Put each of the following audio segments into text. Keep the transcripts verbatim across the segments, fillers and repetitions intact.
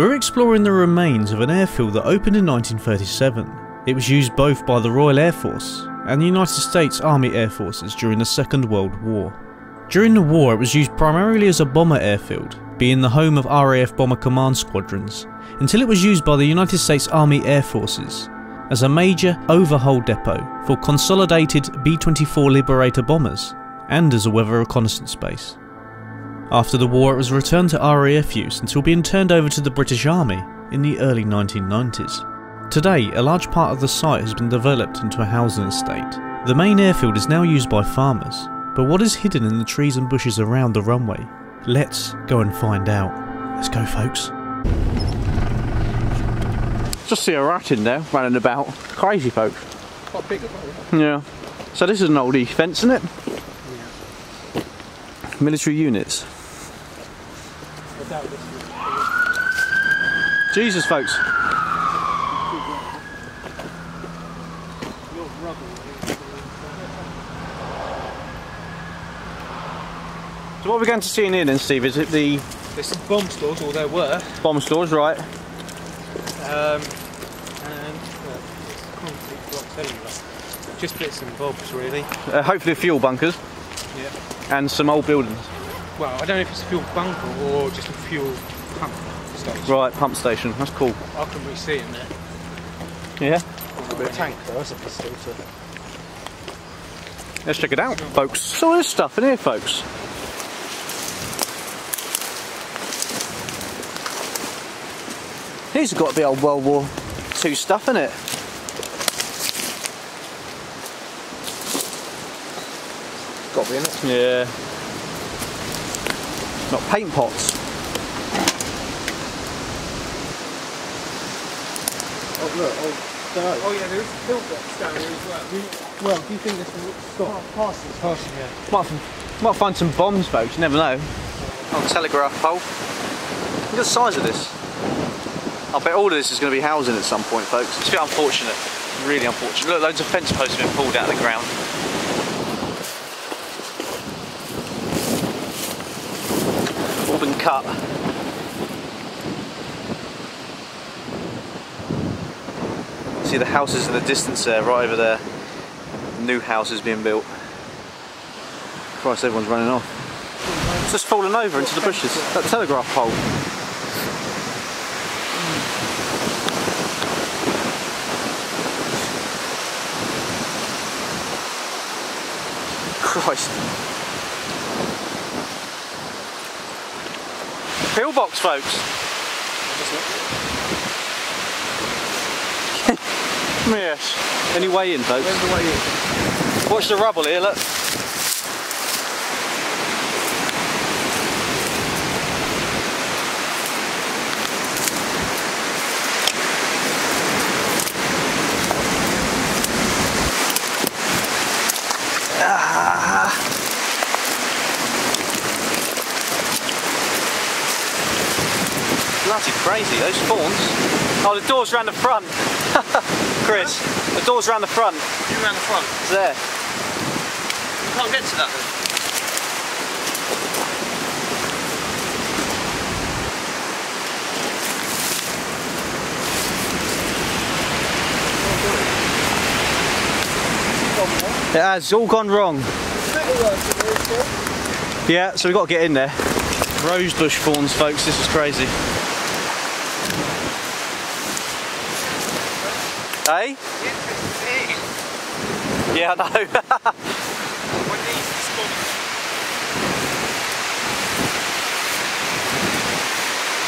We're exploring the remains of an airfield that opened in nineteen thirty-seven. It was used both by the Royal Air Force and the United States Army Air Forces during the Second World War. During the war, it was used primarily as a bomber airfield, being the home of R A F Bomber Command squadrons, until it was used by the United States Army Air Forces as a major overhaul depot for Consolidated B twenty-four Liberator bombers and as a weather reconnaissance base. After the war, it was returned to R A F use until being turned over to the British Army in the early nineteen nineties. Today, a large part of the site has been developed into a housing estate. The main airfield is now used by farmers, but what is hidden in the trees and bushes around the runway? Let's go and find out. Let's go, folks. Just see a rat in there running about. Crazy, folks. Quite big, probably. Yeah. So this is an oldie fence, isn't it? Yeah. Military units. Jesus, folks. So what are we going to see in here then, Steve? Is it the... There's some bomb stores, or there were. Bomb stores, right. Um, and uh, concrete blocks anyway. Just bits and bobs, really. Uh, hopefully fuel bunkers. Yeah. And some old buildings. Well, I don't know if it's a fuel bunker or just a fuel pump station. Right, pump station. That's cool. I can really see in there. Yeah. There's a bit of tank there, isn't there, still, so. Let's check it out, folks. So there's stuff in here, folks. These have got to be old World War Two stuff, in it? Got to be, innit? Yeah. Not paint pots. Oh, look, oh, there are. Oh, yeah, there is filters down here as well. Do well, do you think this will stop? Oh, passes. Passes, yeah. Might, might find some bombs, folks, you never know. Oh, telegraph pole. Look at the size of this. I bet all of this is going to be housing at some point, folks. It's a bit unfortunate, really unfortunate. Look, loads of fence posts have been pulled out of the ground. All been cut. See the houses in the distance there, right over there. New houses being built. Christ, everyone's running off. It's just fallen over into the bushes. That telegraph pole. Christ. Pillbox, folks. Yes. Any way in, folks? Where's the way in? Watch the rubble here, look. Bloody crazy, those fawns. Oh, the door's round the front. Chris, yeah. The door's round the front. You round the front? It's there. You can't get to that then. It has all gone wrong. Yeah, so we've got to get in there. Rosebush fawns, folks, this is crazy. Hey? Yeah, I know.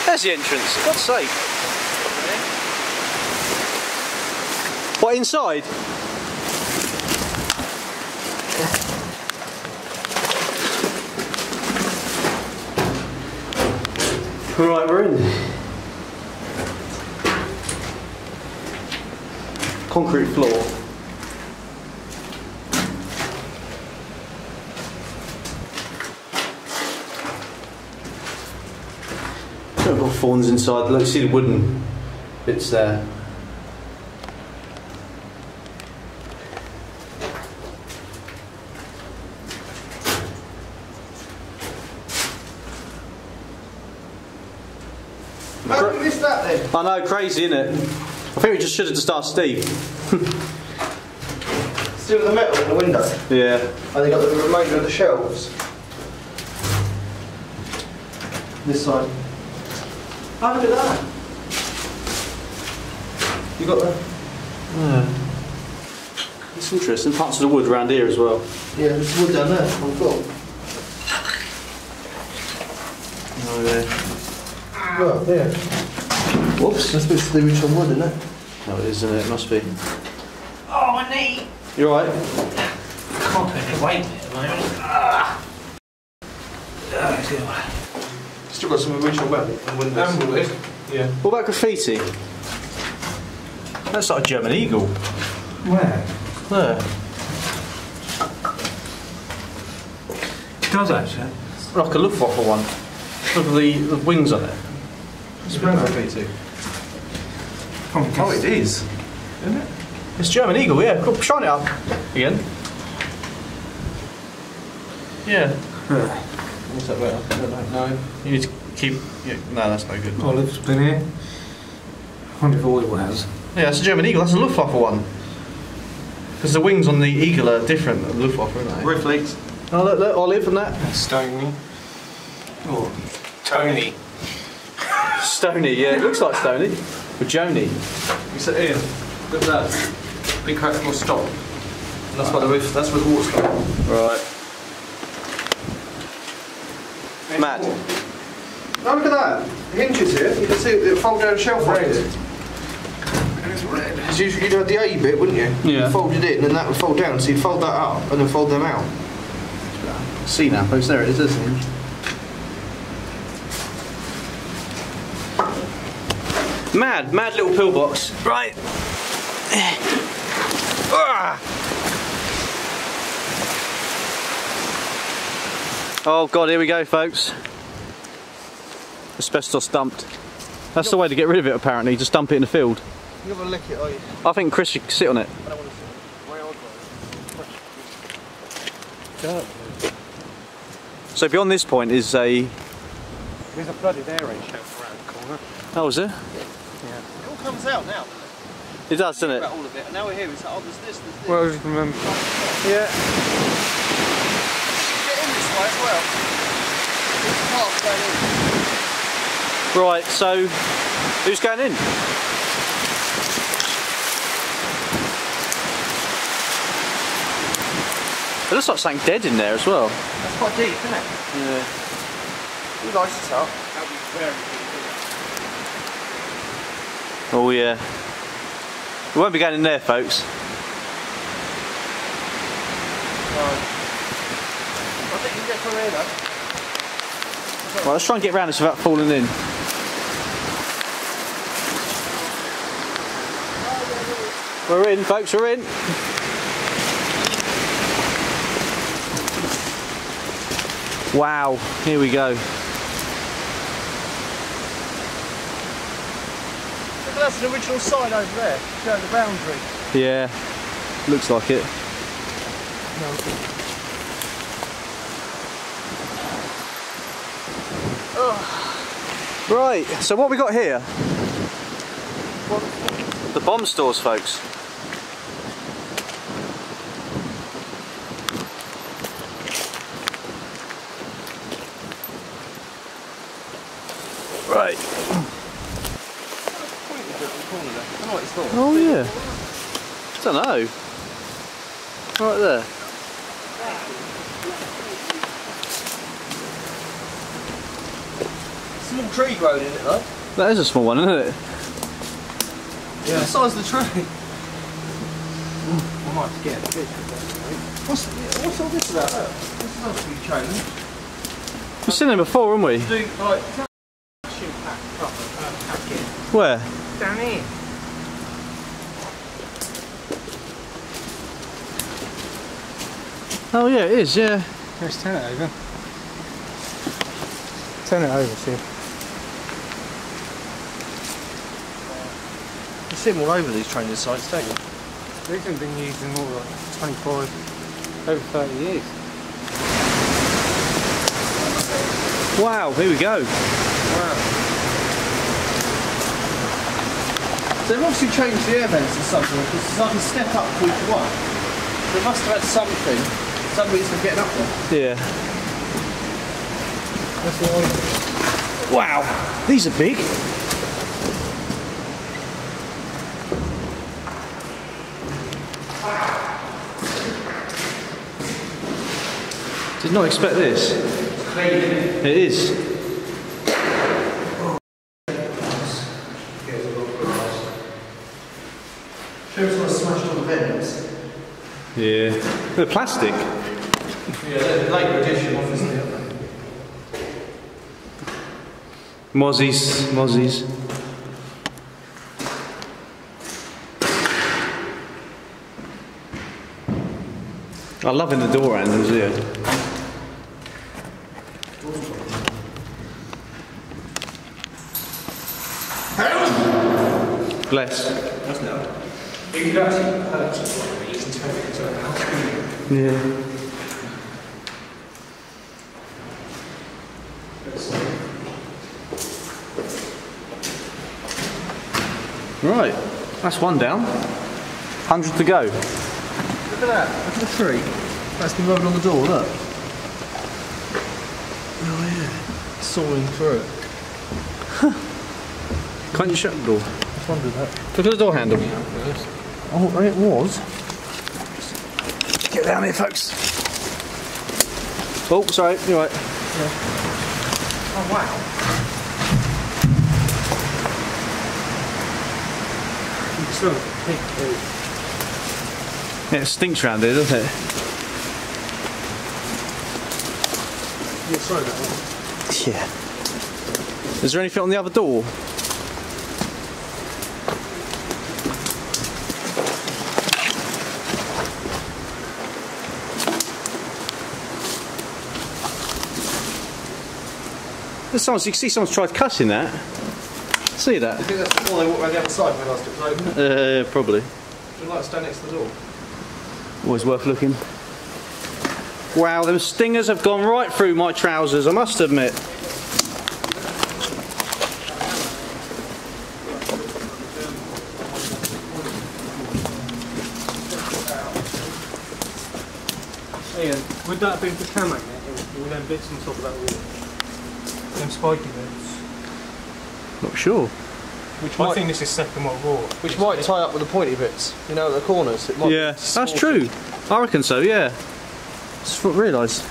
There's the entrance, for God's sake. What, inside? Right, we're in. Concrete floor. I've got fawns inside. Look, see the wooden bits there. How did we miss that then? I know, crazy isn't it? I think we just should have just asked Steve. Still the metal in the window? Yeah. And they got the remainder of the shelves. This side. How did that? You got that? Yeah. It's interesting, parts of the wood around here as well. Yeah, there's wood down there, on the floor. Oh, yeah. Well, yeah. Whoops, that's supposed to do with wood, isn't it? Oh, it is, isn't it? It must be. Oh, my knee! You alright? I can't put any weight in it at the moment. Ah! Oh, it's good. Still got some original weapon on the windows. And wood. Yeah. What about graffiti? That's like a German eagle. Where? There. It does actually. Like a Luftwaffe one. Look at the, the wings on it. It's graffiti. Oh, oh, it is. Isn't it? It's German eagle, yeah. Cool. Shine it up again. Yeah. Huh. What's that about? I don't know. You need to keep. Yeah. No, that's no good. Olive's been here. I wonder if Olive has. Yeah, that's a German eagle. That's a Luftwaffe one. Because the wings on the eagle are different than the Luftwaffe, aren't they? Roof leaks. Oh, look, look, Olive and that. That's Stony. Oh. Tony. Stony, yeah, it looks like Stony. Or Joni. You said Ian, look at that. Big crack will stop. And that's right. Why the roof, that's where the water's coming. Right. Mad. Oh, look at that. The hinges here, you can see the fold down shelf right here. Because you'd have the A bit, wouldn't you? Yeah. You fold it in and that would fold down, so you'd fold that up and then fold them out. See now, folks, there it is, isn't it? Mad, mad little pillbox. Right. Oh god, here we go, folks. Asbestos dumped. That's the way to get rid of it, apparently, just dump it in the field. You're gonna lick it, are you? I think Chris should sit on it. I don't want to sit on it. Where old God. So beyond this point is a... There's a flooded air raid shelf around the corner. Oh, is there? Yeah. It all comes out now, doesn't it? It does, doesn't it? All of it. And now we're here, it's like, oh, there's this, there's this. Well, I just remember. Yeah. Get in this way as well. There's a path going in. Right, so who's going in? It looks like something dead in there as well. That's quite deep, isn't it? Yeah. We light it up. That'd be very deep. Oh yeah. We won't be going in there, folks. No. I think you can get through here though. Right, let's try and get round this without falling in. We're in, folks, we're in. Wow, here we go. Look at that's an original sign over there, showing the boundary. Yeah, looks like it. No. Oh. Right, so what we got here? What? The bomb stores, folks. Right. Oh yeah. I don't know. Right there. Small tree growing in it though. That is a small one, isn't it? Yeah. The size of the tree. I might have to get a picture of that. What's, what's all this about? This is not to be changed. We've seen them before, haven't we? Do, like, where? Down here. Oh yeah, it is, yeah. Let's turn it over. Turn it over, see. You see them all over these training sites, don't you? These have been used in more like twenty-five, over thirty years. Wow, here we go. Wow. So they've obviously changed the air vents or something, because it's like a step up to each one. They must have had something, some reason of getting up there. Yeah. That's the one. Wow, these are big. Did not expect this. It's crazy. It is. Sure, it's not smashed on the vents. Yeah. They're plastic. Yeah, they're like British, obviously, aren't they? Mozzies, mozzies. I'm loving the door handles here. Bless. Yeah. Right, that's one down. one hundred to go. Look at that, look at the tree. That's been rubbing on the door, look. Oh yeah, sawing through it. Huh. Can't you shut the door? I wondered that. Look at the door handle. Oh, there it was. Get down here, folks. Oh, sorry, you're right. Yeah. Oh, wow. It's so pink, yeah, it stinks around here, doesn't it? Yeah, sorry about that. Yeah. Is there anything on the other door? There's someone, you can see someone's tried cussing that. See that? Do you think that's before they walked around the other side when I was last it was open? Uh, probably. Would you like to stand next to the door? Always worth looking. Wow, them stingers have gone right through my trousers, I must admit. Ian, would that be the cam magnet? All them bits on top of that wall? Them spiky bits? Not sure. Which might, I think this is second world war. Which might tie up with the pointy bits, you know, at the corners. It might yeah, that's true. I reckon so, yeah. Just realised.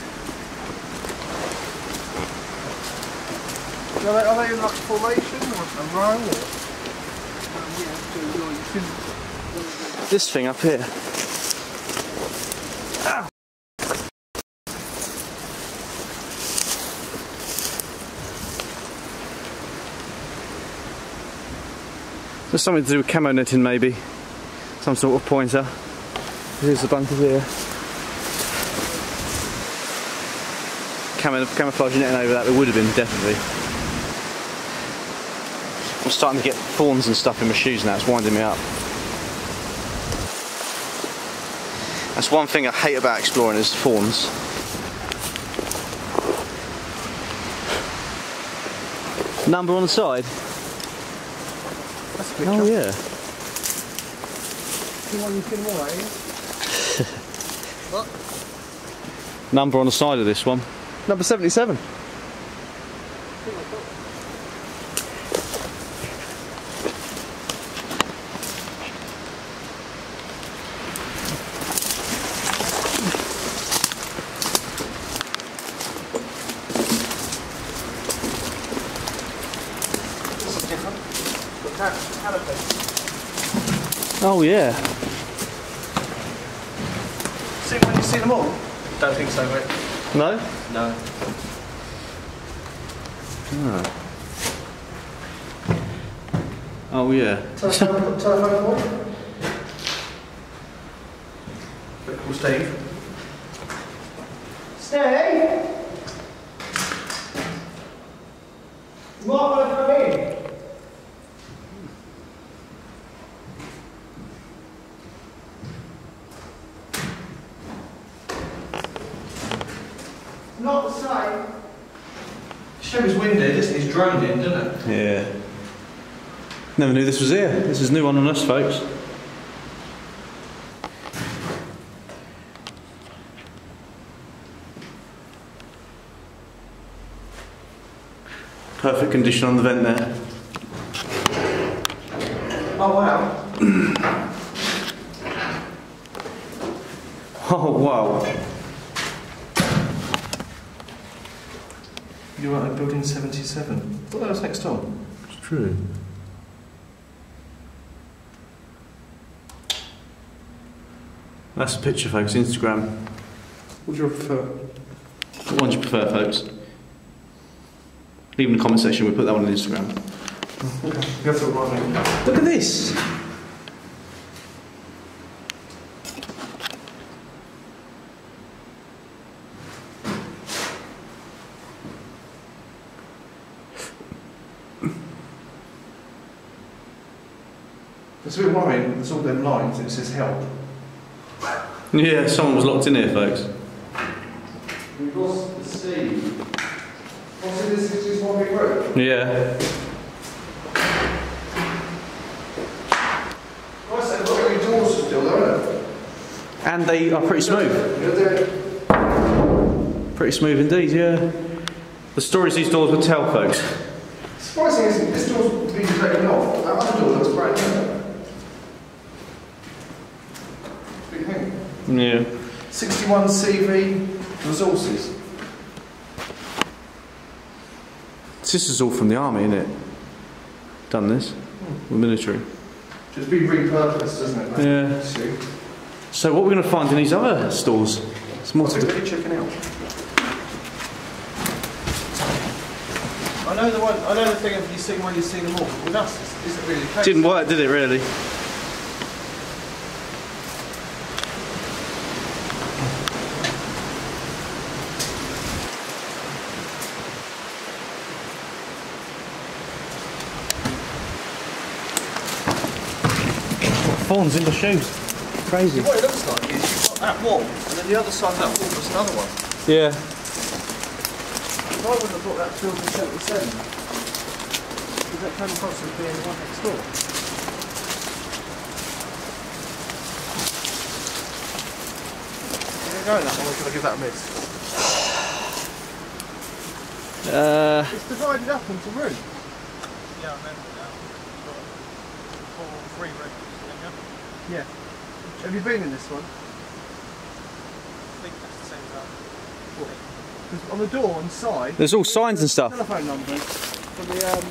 Are they, are they in like a formation or a row? Or... This thing up here. Ah. There's something to do with camo knitting, maybe. Some sort of pointer. Here's the bunker here. Camouflage netting over that, it would have been, definitely. I'm starting to get thorns and stuff in my shoes now, it's winding me up. That's one thing I hate about exploring is thorns. Number on the side? That's a good oh, job. Yeah. You want to get them all, are you? What? Number on the side of this one. Number seventy-seven. Oh yeah. See when you see them all? Don't think so, mate. No? No. Oh. Oh yeah. Telephone call? Quick call Steve. Steve! You might want to come in. Not the same. Shows winded, isn't it? He's droning, doesn't it? Yeah. Never knew this was here. This is a new one on us, folks. Perfect condition on the vent there. Oh wow. Oh wow. You're at building seventy-seven. I thought that was next door. It's true. That's a picture, folks. Instagram. What do you prefer? What one do you prefer, folks? Leave in the comment section. We'll put that one on Instagram. Okay. You have to remind me. Look at this. It's a bit worrying, there's all them lines and it says help. Yeah, someone was locked in here, folks. We've lost the sea. What's in this? Is this one big room? Yeah. Nice, they've got your doors still, don't they? And they are pretty smooth. Pretty smooth indeed, yeah. The stories these doors would tell, folks. Surprising, isn't it? This door's been taken off. That other door looks brand new. Yeah. sixty-one C V resources. This is all from the army, isn't it? Done this. Hmm. The military. Just been repurposed, doesn't it? Yeah. See. So what are we going to find in these other stores? It's more to be checking out. I know the one. I know the thing of you seen one, you seen them all. With us, isn't really the case. Didn't work, did it? Really. Thorns in the shoes. Crazy. What it looks like is you've got that wall, and then the other side of that wall was another one. Yeah. If I wouldn't have brought that to building seventy-seven, because that can possibly be in the one next door. Are you going that one, or should I give that a miss? Uh, it's divided up into rooms. Yeah, I remember now. You've got four or three rooms. Yeah. Have you been in this one? I think that's the same as that. What? Because on the door, on the side... There's all signs and stuff. Telephone numbers for the um,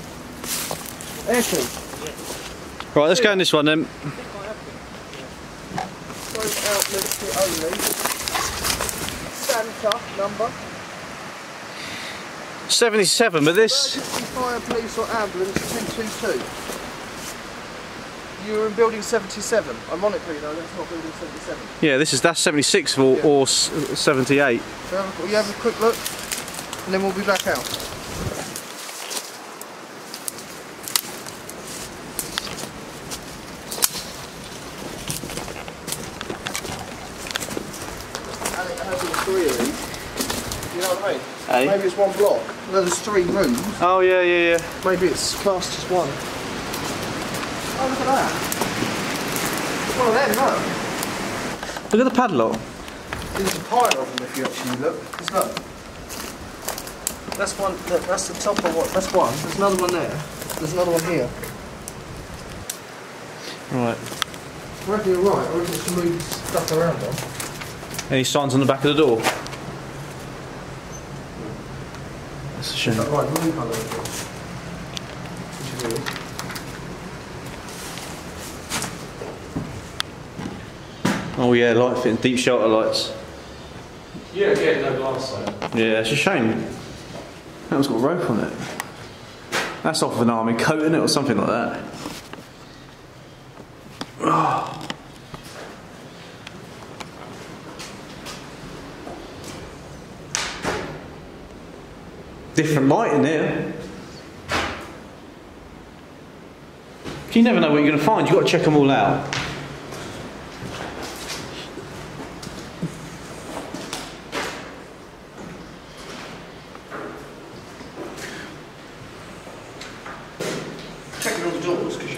air crew. Yeah. Right, let's go in this one then. I think I have been. Yeah. Outlets to only. Santa number. seventy-seven, but this... Emergency fire, police or ambulance two two two. You were in building seventy-seven. Ironically, though, that's not building seventy-seven. Yeah, this is that's seventy-six or, yeah. or seventy-eight. So have a, you have a quick look, and then we'll be back out. And it has all three of these. You know what I mean? Hey. Maybe it's one block. No, there's three rooms. Oh yeah, yeah, yeah. Maybe it's classed as one. Oh, look at that. One of them, look. Look at the padlock. There's a pile of them if you actually look. Just look. That's one, look, that's the top of what, that's one. There's another one there. There's another one here. Right. I reckon you're right, I reckon it's moved stuff around on. Any signs on the back of the door? That's a shame. Is that right, blue colour? Which is weird. Oh yeah, light fitting, deep shelter lights. Yeah, again, no glass though. Yeah, it's a shame. That one's got a rope on it. That's off of an army coat, isn't it, or something like that. Oh. Different light in there. You never know what you're going to find, you've got to check them all out.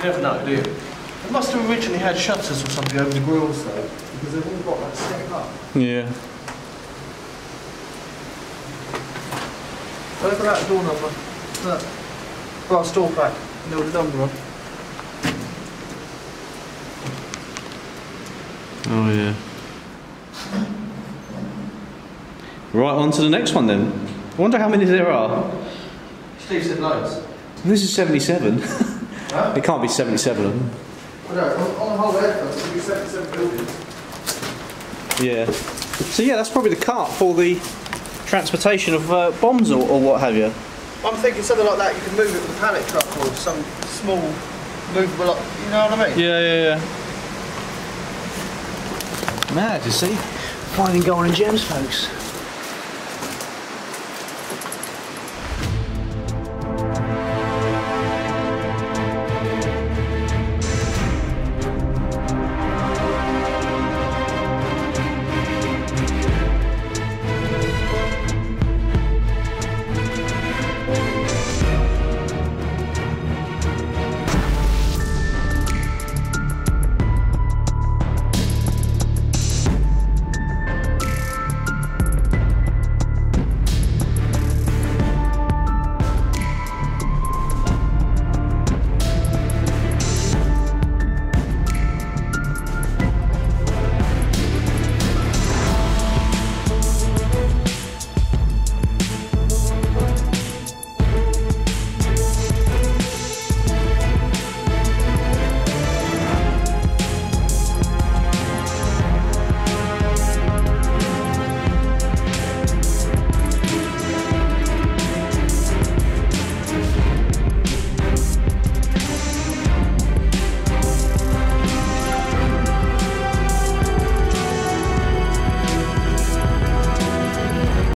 you never know, do you? It must have originally had shutters or something over the grills though, because they've all got that set up. Yeah. Look at that door number. Look. Brass door plate. And there was a number on. Oh yeah. Right, on to the next one then. I wonder how many there are. Steve said loads. This is seventy-seven. Huh? It can't be seventy-seven of them. Well, no, on the whole aircraft, it would be seventy-seven buildings. Yeah. So yeah, that's probably the cart for the transportation of uh, bombs or, or what have you. I'm thinking something like that. You can move it with a pallet truck or some small movable, you know what I mean? Yeah, yeah, yeah. Mad, you see. Finding gold and gems, folks.